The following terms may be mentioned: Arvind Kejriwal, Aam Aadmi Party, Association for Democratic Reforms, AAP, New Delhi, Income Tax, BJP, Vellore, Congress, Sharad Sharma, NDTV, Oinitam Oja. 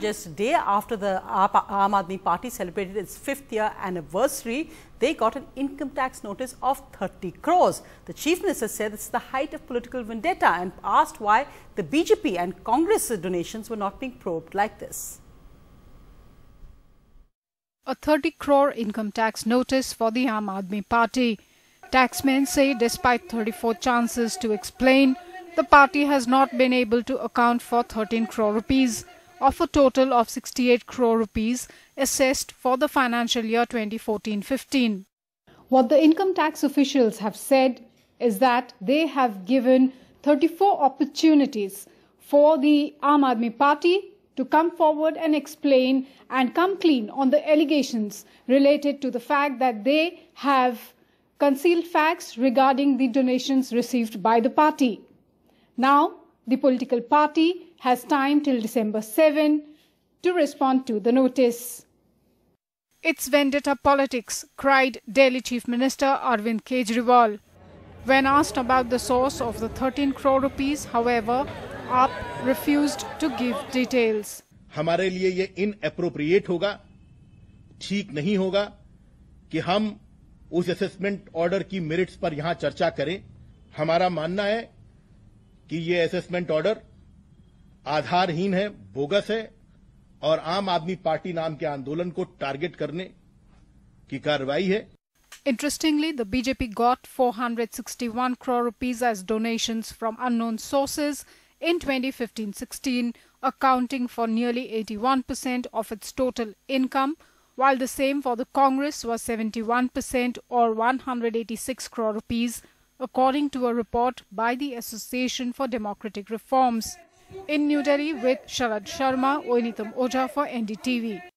Just day after the Aam Aadmi Party celebrated its 5th-year anniversary, they got an income tax notice of 30 crores. The Chief Minister said it's the height of political vendetta and asked why the BJP and Congress donations were not being probed like this. A 30-crore income tax notice for the Aam Aadmi Party. Taxmen say despite 34 chances to explain, the party has not been able to account for 13 crore rupees. Of a total of 68 crore rupees assessed for the financial year 2014-15. What the income tax officials have said is that they have given 34 opportunities for the Aam Aadmi Party to come forward and explain and come clean on the allegations related to the fact that they have concealed facts regarding the donations received by the party. Now, the political party has time till December 7 to respond to the notice. It's vendetta politics, cried Delhi Chief Minister Arvind Kejriwal. When asked about the source of the 13 crore rupees, however, AAP refused to give details. हमारे लिए ये inappropriate होगा, ठीक नहीं होगा कि हम उस assessment order की merits पर यहाँ चर्चा करें. हमारा मानना है कि ये असेसमेंट ऑर्डर आधारहीन है, बोगस है और आम आदमी पार्टी नाम के आंदोलन को टारगेट करने की कार्रवाई है. Interestingly, the BJP got 461 crore rupees as donations from unknown sources in 2015-16, accounting for nearly 81% of its total income, while the same for the Congress was 71% or 186 crore rupees, according to a report by the Association for Democratic Reforms. In New Delhi with Sharad Sharma, Oinitam Oja for NDTV.